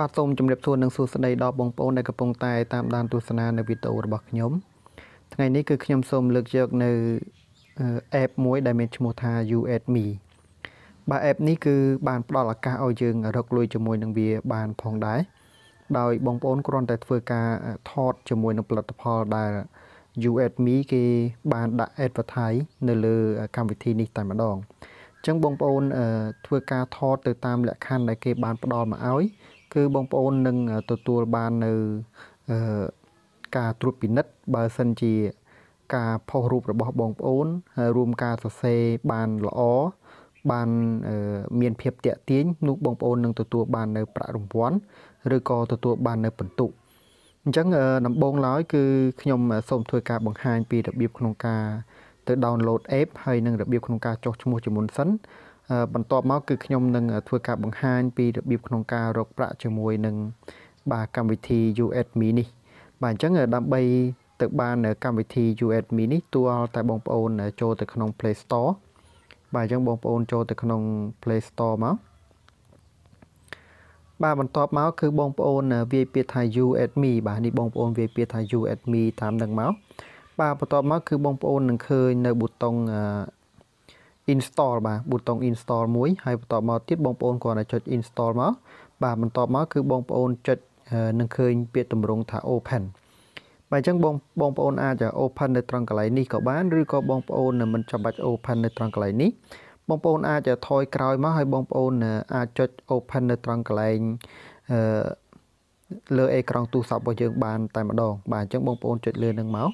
បាទសូមជម្រាបសួរនិងសួស្តីដល់បងប្អូនដែលកំពុងតាមដានទស្សនានៅវីដេអូរបស់ខ្ញុំថ្ងៃនេះគឺខ្ញុំសូមលើកយកនៅapp មួយដែលមានឈ្មោះថា YouAdMe បាទappនេះគឺបានផ្ដល់ឱកាសឲ្យយើងរកលុយជាមួយនឹងវាបានផងដែរដោយបងប្អូនគ្រាន់តែធ្វើការថតជាមួយនឹងផលិតផលដែល YouAdMe គេបានដាក់ advertise នៅលើកម្មវិធីនេះតែម្ដង អញ្ចឹងបងប្អូនធ្វើការថតទៅតាមលក្ខខណ្ឌដែលគេបានផ្ដល់មកឲ្យគឺបងប្អូននឹងទទួលបាននៅការត្រួតពិនិត្យបើសិនជាការផុសរូបរបស់បងប្អូន ទៅ download app ហើយនឹងរបៀបក្នុងការចុះឈ្មោះជាមួយសិនបន្ទាប់មកគឺខ្ញុំនឹងធ្វើការបង្ហាញពីរបៀបក្នុងការរកប្រាក់ជាមួយនឹងកម្មវិធី YouAdMe នេះបាទអញ្ចឹងដើម្បីទៅបានកម្មវិធី YouAdMe នេះតួតែបងប្អូនចូលទៅក្នុង Play Store បាទអញ្ចឹងបងប្អូនចូលទៅក្នុង Play Store មកបាទបន្ទាប់មកគឺបងប្អូនវាយពាក្យថា YouAdMe បាទនេះបងប្អូនវាយពាក្យថា YouAdMe តាមនឹងមក បាទបន្ទាប់មកគឺបងប្អូននឹងឃើញនៅប៊ូតុង install បាទប៊ូតុង install មួយហើយបន្ទាប់មកទៀតបងប្អូនគ្រាន់តែចុច install មកបាទបន្ទាប់មកគឺបងប្អូនចុចនឹងឃើញពាក្យតម្រងថា open បាទអញ្ចឹងបងប្អូនអាច open នៅត្រង់កន្លែងនេះក៏បានឬក៏បងប្អូនមិនចាំបាច់ open នៅត្រង់កន្លែងនេះបងប្អូនអាចថយក្រោយមកហើយបងប្អូនអាចចុច open នៅត្រង់កន្លែង លើអេក្រង់ទូរស័ព្ទរបស់យើងបានតែម្ដងបាទអញ្ចឹងបងប្អូនចុចលើនឹងមក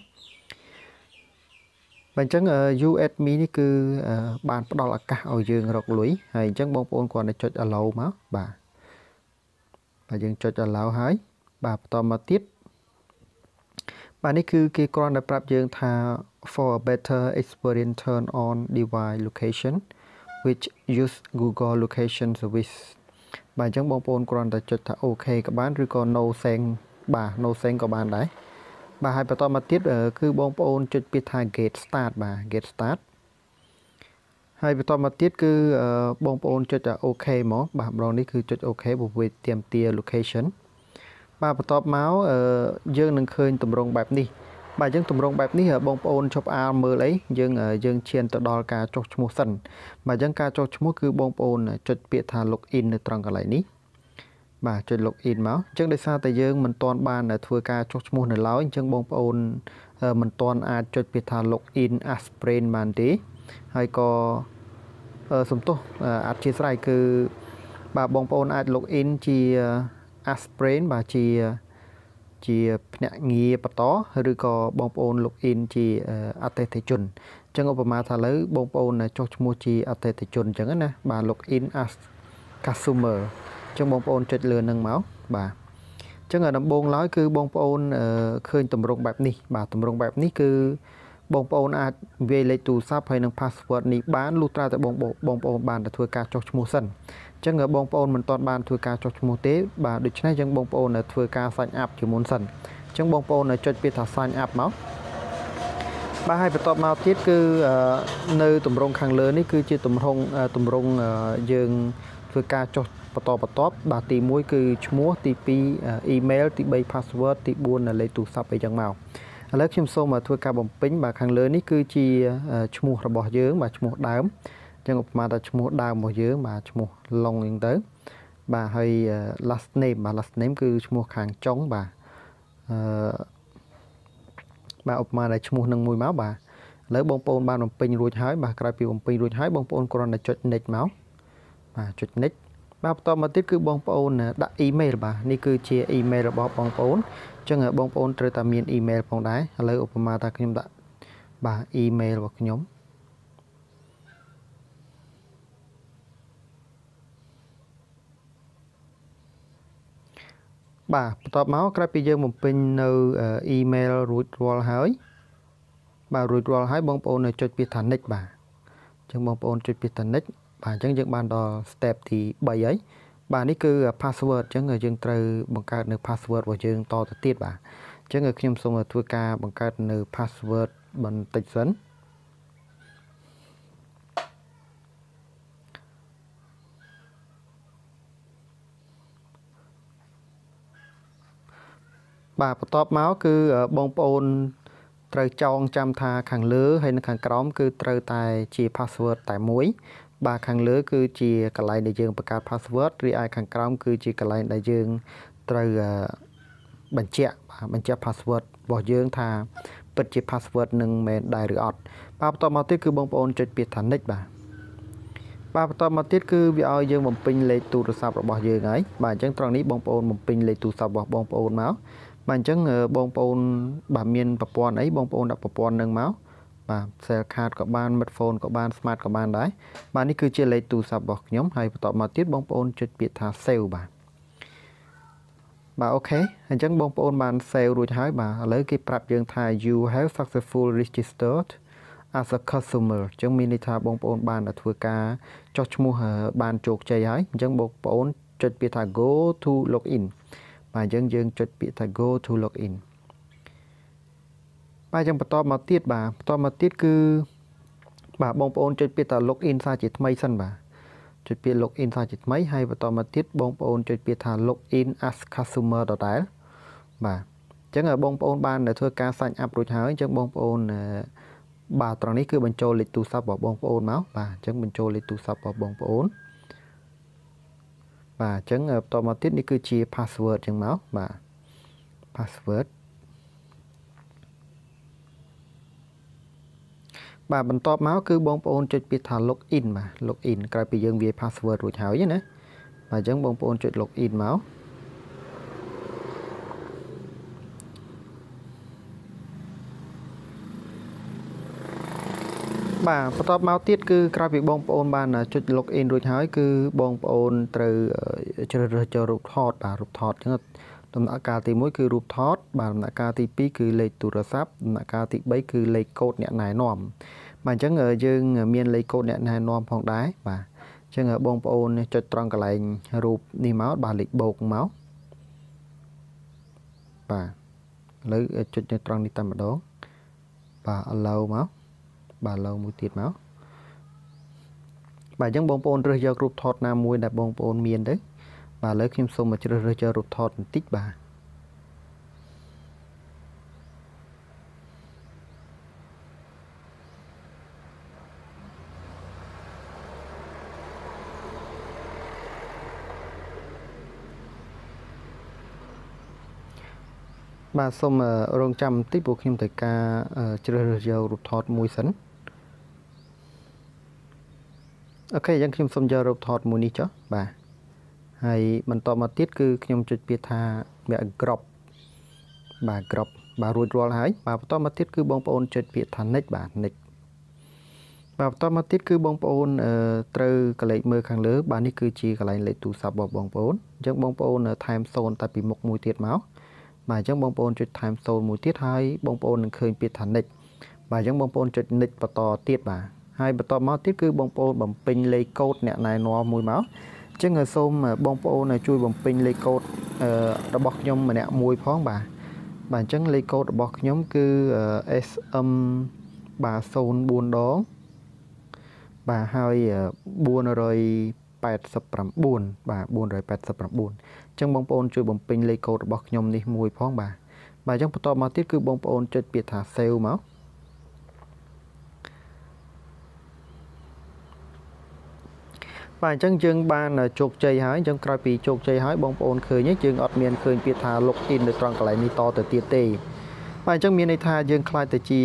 អញ្ចឹង YouAdMe នេះគឺបានផ្ដល់ឱកាសឲ្យយើងរកលុយហើយអញ្ចឹងបងប្អូនគ្រាន់តែចុច allow មកបាទយើងចុច allow ហើយបាទបន្តមកទៀតបាទនេះគឺគេគ្រាន់តែប្រាប់យើងថា for a better experience turn on device location which use Google location service បាទអញ្ចឹងបងប្អូនគ្រាន់តែចុចថា okay ក៏បានឬក៏ no send បាទ no send ក៏បានដែរ បាទហើយបន្តមកទៀតគឺបងប្អូនចុចពាក្យថា get start បាទ get start ហើយបន្តមកទៀតគឺបងប្អូនចុច OK មកបាទម្ដងនេះគឺចុច OK ព្រោះវាទាមទារ location បាទបន្ទាប់មកយើងនឹងឃើញទម្រង់បែបនេះបាទអញ្ចឹងទម្រង់បែបនេះបងប្អូនឈប់អាលមើលអីយើងឈានទៅដល់ការចុចឈ្មោះសិនបាទអញ្ចឹងការចុចឈ្មោះគឺបងប្អូនចុចពាក្យថា login នៅត្រង់កន្លែងនេះ បាទចុច login មកអញ្ចឹងដោយសារតែយើងមិនទាន់បានធ្វើការចុះឈ្មោះនៅឡើយអញ្ចឹងបងប្អូនមិនទាន់អាចចុចពាក្យថា login as friend បានទេហើយក៏សំទោសអធិស្ឋានគឺបាទបងប្អូនអាច login ជា as friend បាទជាភ្នាក់ងារបន្តឬក៏បងប្អូន login ជា អតិថិជន អញ្ចឹងឧបមាថាឥឡូវបងប្អូនចុះឈ្មោះជាអតិថិជនអញ្ចឹងណាបាទ login as customer អញ្ចឹងបងប្អូនចុចលើនឹងមកបាទអញ្ចឹងដំបូងឡើយគឺបងប្អូនឃើញទម្រង់បែបនេះបាទទម្រង់បែបនេះគឺបងប្អូនអាចវាយលេខទូរស័ព្ទហើយនឹង password នេះបានលុះត្រាតែបងប្អូនបានតែធ្វើការចុះឈ្មោះសិនអញ្ចឹងបងប្អូនមិនទាន់បានធ្វើការចុះឈ្មោះទេបាទដូច្នេះអញ្ចឹងបងប្អូនធ្វើការ sign up ជាមុនសិនអញ្ចឹងបងប្អូនចុចពាក្យថា sign up មកបាទហើយបន្តមកទៀតគឺនៅទម្រង់ខាងលើនេះគឺជាទម្រង់យើង ធ្វើការចុះបន្តបន្ទាប់បាទទី 1 គឺឈ្មោះ ទី 2 email ទី 3 password ទី 4 លេខទូរស័ព្ទអីចឹងមកឥឡូវខ្ញុំសូមធ្វើការបំពេញបាទខាងលើនេះគឺជាឈ្មោះរបស់យើងបាទឈ្មោះដើមអញ្ចឹងឧបមាថាឈ្មោះដើមរបស់យើងបាទឈ្មោះ long អីទៅបាទហើយ last name បាទ last name គឺឈ្មោះខាងចុងបាទបាទឧបមាថាឈ្មោះនឹងមួយមកបាទឥឡវបងប្អូនបានបំពេញរួចហើយបាទក្រោយពីបំពេញរួចហើយបងប្អូនគ្រាន់តែចុច next មក បាទចុច next បាទបន្តមកទៀតគឺបងប្អូនដាក់ email បាទនេះគឺជា email របស់បងប្អូនអញ្ចឹងបងប្អូនត្រូវតែមាន email ផងដែរឥឡូវឧបមាថាខ្ញុំដាក់ បាទ email របស់ខ្ញុំ បាទបន្តមកក្រោយពីយើងបំពេញនៅ email រួចរាល់ហើយបងប្អូនចុចពាក្យថា next បាទអញ្ចឹងបងប្អូនចុចពាក្យថា next បាទអញ្ចឹងយើងបានដល់ step ទី 3 ហើយបាទនេះគឺ password អញ្ចឹងយើងត្រូវបង្កើតនៅ password របស់យើងតទៅទៀតបាទអញ្ចឹងខ្ញុំសូមធ្វើការបង្កើតនៅ password បន្តិចសិន បាទ បាទបន្ទាប់មកគឺបងប្អូនត្រូវចងចាំថាខាងលើហើយនៅខាងក្រោមគឺត្រូវតែជា password តែមួយបាទខាងលើគឺជាកន្លែងដែលយើងបង្កើត password រីឯខាងក្រោមគឺជាកន្លែងដែលយើងត្រូវបញ្ជាក់ password របស់យើងថាពិតជា password នឹងមែនដែរឬអត់បាទបន្ទាប់មកទៀតគឺបងប្អូនចុច ពាក្យថា next បាទបន្ទាប់មកទៀតគឺវាឲ្យយើងបំពេញលេខទូរស័ព្ទរបស់យើងហើយបាទអញ្ចឹងត្រង់នេះបងប្អូនបំពេញលេខទូរស័ព្ទរបស់បងប្អូនមក បាទអញ្ចឹងបងប្អូនបើមានប្រព័ន្ធអីបងប្អូនដាក់ប្រព័ន្ធនឹងមកបាទcell cardក៏បានsmartphoneក៏បាន smart ក៏បានដែរបាទនេះគឺជាលេខទូរស័ព្ទរបស់ខ្ញុំហើយបន្តមកទៀតបងប្អូនចុចពាក្យថា save បាទអូខេអញ្ចឹងបងប្អូនបាន save រួចហើយបាទឥឡូវគេប្រាប់យើងថា you have successfully registered as a customer អញ្ចឹងមានន័យថាបងប្អូនបានធ្វើការចុះឈ្មោះបានជោគជ័យហើយអញ្ចឹងបងប្អូនចុចពាក្យថា go to login បាទយើងចុចពាក្យថា go to login បាទអញ្ចឹងបន្តមកទៀតគឺបងប្អូនចុចពាក្យថា login សារជាថ្មីសិនបាទចុចពាក្យ login សារជាថ្មីហើយបន្តមកទៀតបងប្អូនចុចពាក្យថា login as customer ដដែលបាទអញ្ចឹងបងប្អូនបានធ្វើការ sign up រួចហើយអញ្ចឹងបងប្អូនបាទត្រង់នេះគឺបញ្ចូលលេខទូរស័ព្ទរបស់បងប្អូនមកបាទអញ្ចឹងបញ្ចូលលេខទូរស័ព្ទរបស់បងប្អូន បាទអញ្ចឹងបន្តមកទៀតនេះគឺជា password ចឹងមកបាទ password បាទបន្តមកគឺបងប្អូនចុចពាក្យថា login បាទ login ក្រោយពីយើងវា password រួចហើយណា បាទ អញ្ចឹងបងប្អូនចុច login មក បាទបន្តមកទៀតគឺក្រោយពីបងប្អូនបានចុច login រួចហើយគឺបងប្អូនត្រូវជ្រើសរើសចូលរូបថតបាទរូបថតហ្នឹងដំណាក់កាលទី បាទឡូវមកទៀតមកបាទឥឡូវខ្ញុំសូមជ្រើសរើសយករូបថតណាមួយដែលបងប្អូនមានទៅបាទឥឡូវខ្ញុំសូមរងចាំបន្តិចព្រោះខ្ញុំត្រូវការជ្រើសរើសយករូបថតមួយសិន អូខេអញ្ចឹងខ្ញុំសូមយករូបថតមួយនេះចុះបាទហើយបន្តមកទៀតគឺខ្ញុំចុចពាក្យថា backdrop បាទ crop បាទរួចរាល់ហើយបាទបន្តមកទៀតគឺបងប្អូនចុចពាក្យថា next បាទ next បាទបន្តមកទៀតគឺបងប្អូនត្រូវកលេចមើលខាងលើបាទនេះគឺជាកន្លែងលេខទូរស័ព្ទរបស់បងប្អូនអញ្ចឹងបងប្អូន time zone តែពីមុខមួយទៀតមកបាទអញ្ចឹងបងប្អូនចុច time zone មួយទៀតហើយបងប្អូននឹងឃើញពាក្យថា next បាទអញ្ចឹងបងប្អូនចុច next បន្តទៀតបាទ ហើយបន្តមកទៀតគឺបងប្អូនបំពេញលេខកូដអ្នកណែនាំមួយមកអញ្ចឹងសូមបងប្អូនជួយបំពេញលេខកូដរបស់ខ្ញុំម្នាក់មួយផងបាទអញ្ចឹងលេខកូដរបស់ខ្ញុំគឺ SM 04 ដងបាទហើយ489 បាទ 489 អញ្ចឹងបងប្អូនជួយបំពេញលេខកូដរបស់ខ្ញុំនេះមួយផងបាទអញ្ចឹងបន្តមកទៀតគឺបងប្អូនចុចពាក្យថា save មក បាទអញ្ចឹងយើងបានជោគជ័យហើយអញ្ចឹងក្រោយពីជោគជ័យហើយបងប្អូនឃើញយើងអត់មានឃើញពាក្យថា login នៅត្រង់កន្លែងនេះតទៅទៀតទេបាទអញ្ចឹងមានន័យថាយើងខ្លាចទៅជា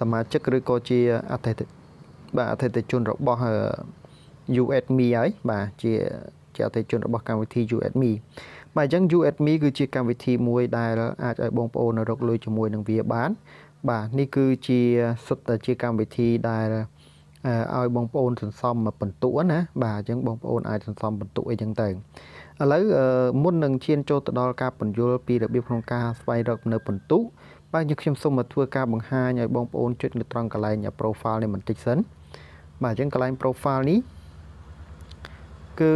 សមាជិកឬក៏ជាអតិថិជនរបស់ UAdmin ហើយបាទជាអតិថិជនរបស់កម្មវិធី UAdmin បាទអញ្ចឹង UAdmin គឺជាកម្មវិធីមួយដែលអាចឲ្យបងប្អូនរកលុយជាមួយនឹងវាបានបាទនេះគឺជាសិតតែជាកម្មវិធីដែល ឲ្យបងប្អូនសន្សំបន្ទក់ណាបាទអញ្ចឹងបងប្អូនអាចសន្សំបន្ទក់អីចឹងទៅឥឡូវមុននឹងឈានចូលទៅដល់ការពន្យល់ពីរបៀបក្នុងការស្វែងរកនៅបន្ទុកបាទខ្ញុំសូមមកធ្វើការបង្ហាញឲ្យបងប្អូនចុចនៅត្រង់កន្លែង profile នេះបន្តិចសិនបាទអញ្ចឹងកន្លែង profile នេះគឺ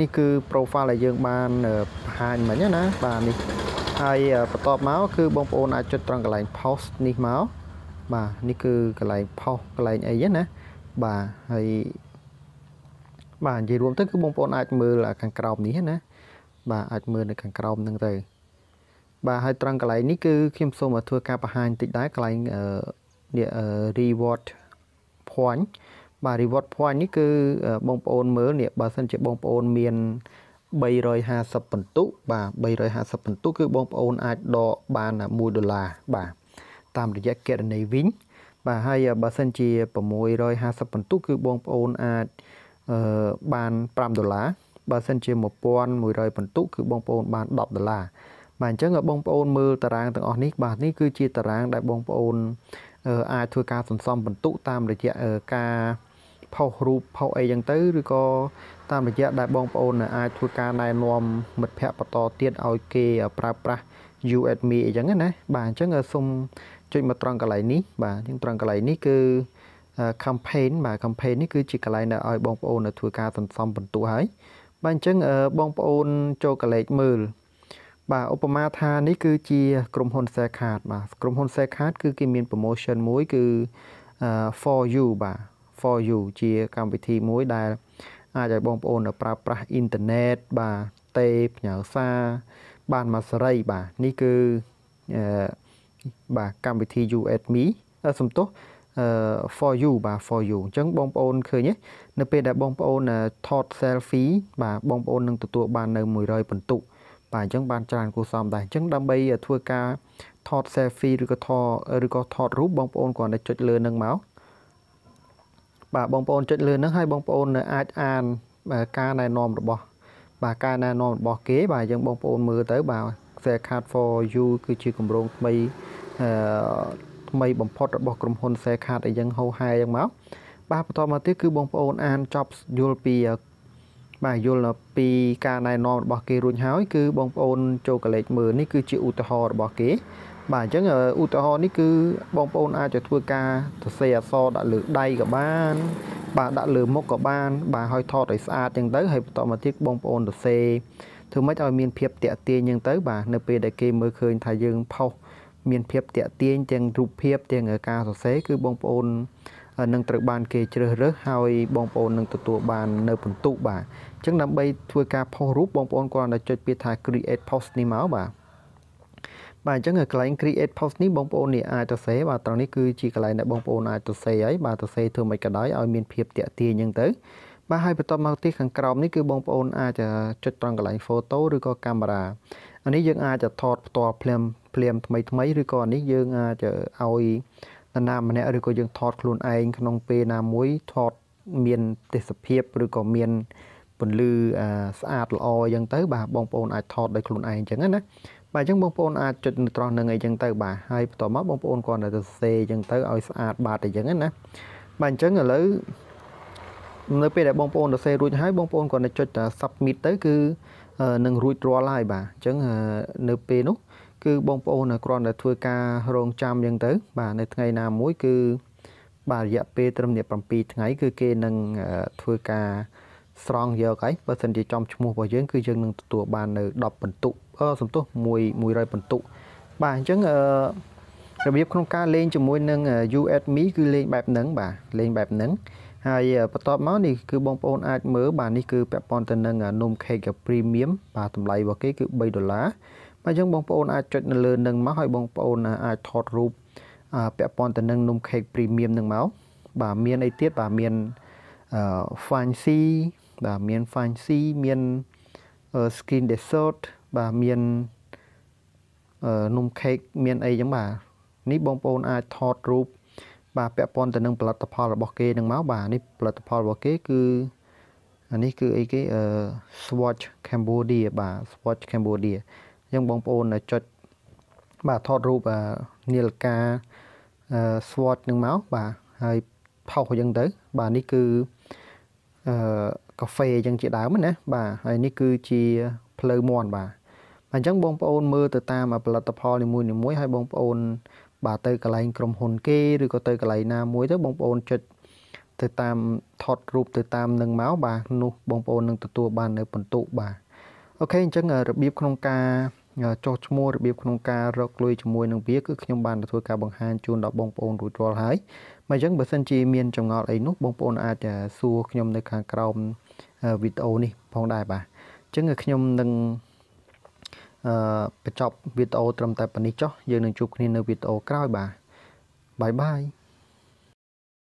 នេះគឺ profile ដែលយើងបានបង្ហាញមិញណាបាទនេះហើយបន្តមកគឺបងប្អូនអាចចុចត្រង់កន្លែង post នេះមក បាទនេះគឺកន្លែង post កន្លែងអីណាបាទហើយបាទនិយាយរួមទៅគឺបងប្អូនអាចមើលខាងក្រោមនេះណាបាទអាចមើលនៅខាងក្រោមហ្នឹងទៅ បាទ Bà hai trăng cái này cứ khiêm sâu mà thua cáp hai tịt đá cái này reward point bà reward point ní cứ bong ôn mới nè bà sân chơi bong ôn miền bay rồi hà sập phần tú bà bay rồi hà sập phần tú cứ bong ôn ai đo bà là mua đô la bà tam được giá kẹt này vĩnh bà hai bà sân chơi bờ môi rồi hà sập phần tú cứ bong ôn ai bàn pram đô la bà sân chơi một pon mùi rồi phần tú cứ bong ôn bàn đọc đô la mà chắc ở bong ôn mưa tờ rang tờ on nick bà ní cứ chia tờ rang đại bong ôn ai thua ca sồn sòng bẩn tụ tam được dạ ca phao rùp phao ấy chẳng tới rồi co tam được dạ đại bong ôn là ai thua ca đại nom mật phẹt bờ to tiết ao kê pra pra you at me chẳng ấy nè bà chắc ở xung chuyện mà trăng cái này ní bà nhưng trăng cái này ní cứ campaign mà campaign ní cứ chỉ cái này là ai bong ôn là thua ca sồn sòng bẩn tụ ấy bà chắc ở bong ôn cho cái này mờ bà Obama tha ní cứ chia cụm hôn xe khát mà cụm hôn xe khát cứ cái miền promotion mối cứ for you bà for you chia cam vị thi mối đài ai chạy bong ôn ở pra internet bà tape nhở xa bàn mà sợi bà ní cứ bà cam vị thi you at me xong tốt for you bà for you chẳng bong ôn khơi nhé nơi bên đại bong ôn là thọt selfie bà bong ôn nâng tụ bàn nơi mùi rơi bẩn tụ bà chẳng bàn tràn của xóm đại chẳng đam bây thua ca thọt selfie rồi có thọt rúp bong ôn còn để chật lừa nâng máu bà bong ôn chật lừa nâng hai bong ôn ai an ca này nom rồi bỏ bà ca này nom bỏ kế bà chẳng bong ôn mưa tới bà xe khát for you cứ chỉ cùng rong mây mây bầm phật bỏ cùng hôn xe khát để dân hầu hai dân máu bà to mà tiếc cứ bong ôn an chọc you'll be bà vô là pi ca này nó bỏ kia run háo cứ bong ôn cho cái lệ mờ ní cứ chịu tờ hò bỏ kế bà chẳng ở u tờ hò ní cứ bong ôn ai cho thua ca thật xe so đã lử đầy cả ban bà đã lử mốc cả ban bà hơi thò tới xa chẳng tới hay tọa mà tiếc bong ôn thật xe thứ mấy ở miền phiệp tẹt tiền nhưng tới bà nơi pe đại kia mới khơi thay dương phau miền phiệp tẹt tiền chẳng rụp phiệp tiền ở ca thật xe cứ bong ôn nâng tự bàn kê chơi rớt hai bong ôn nâng tự tụ bàn nơi phần tụ bà chẳng nằm bay thua ca phao rúp bong ôn còn là chơi bia thai create post ní máu bà chẳng ở cái lạnh create post ní bong ôn này ai cho xé bà tao ní cứ chỉ cái lạnh là bong ôn ai cho xé ấy bà tao xé thường mấy cái đói ở miền phiệp tẹt tiền nhưng tới bà hai bữa tao mang tiếc hàng còng ní cứ bong ôn ai cho chơi toàn cái lạnh photo rồi có camera anh ấy dương ai cho thọt to plem mấy rồi còn ní dương ai cho aoi nam này rồi có dương thọt luôn anh không pe nam muối thọt miền tây sập hiệp rồi có miền bẩn lư sát lòi dân tới bà bong ôn ai thọt đây luôn anh chẳng á bà chẳng bong ôn ai chật tròn nương ấy dân tới bà hai tòa mắt bong ôn còn là từ xe dân tới ở sát bà thì chẳng á bà chẳng ở lấy nơi pe đại bong ôn từ xe rồi hai bong ôn còn là chật sập mít tới cứ nương ruột rò lại bà chẳng nơi pe nút cứ bong ôn là còn là thua ca rong trăm dân tới bà nơi ngày nào muối cứ bà dạ pe trâm niệm bằng pi ngày cứ kê nương thua ca strong giờ cái và dần thì trong mùa vào dưới cứ dừng tụ bàn ở đọc bẩn tụ xong tụ mùi rồi bẩn tụ bà chẳng đặc biệt không ca lên cho mùi nâng US Mỹ cứ lên bẹp nắng bà lên bẹp nắng hay bắt top máu thì cứ bong ôn ai mới bà đi cứ bẹp bong tên nâng nôm khay gặp premium bà tầm lấy vào cái cứ bay đô lá bà chẳng bong ôn ai chọn lên nâng máu hay bong ôn ai thọt rụp bẹp bong tên nâng nôm khay premium nâng máu bà miền ấy tiết bà miền fancy bà miền fancy miền skin dessert bà miền nôm cake miền ấy giống bà ní bong ôn ai thọt rụp bà bẹp bong từ nâng platform bỏ kê nâng máu bà ní platform bỏ kê cứ anh ấy cứ ấy cái swatch Cambodia bà swatch Cambodia giống bong ôn là chật bà thọt rụp bà niel ca swatch nâng máu bà hay thau dân tới bà ní cứ cà phê chẳng chị đáo mình nè bà hay ní cứ chị play mòn bà chẳng bong ôn mưa từ ta mà platform này muối hay bong ôn bà tới cái lạnh cầm hồn kê rồi có tới cái lạnh nam muối tới bong ôn chật từ tam thọt rụp từ tam nâng máu bà nu bong ôn nâng từ tua bàn nơi phần tụ bà ok chẳng ở biếp không ca cho mua biếp không ca rồi lui cho mua nâng biếc cứ nhung bàn là thôi cả bằng hai chuồn đó bong ôn rồi trò hái mà chẳng bởi sân chi miền trong ngọt ấy nút bong ôn ai trả xua nhung nơi khang cầu video này phong đài bà chẳng người nhung nâng ไปจบวิดีโอตรมแต่ปนิจจ์ยืนหนึ่งจุดนี้ในวิดีโอคราวบ่ายบาย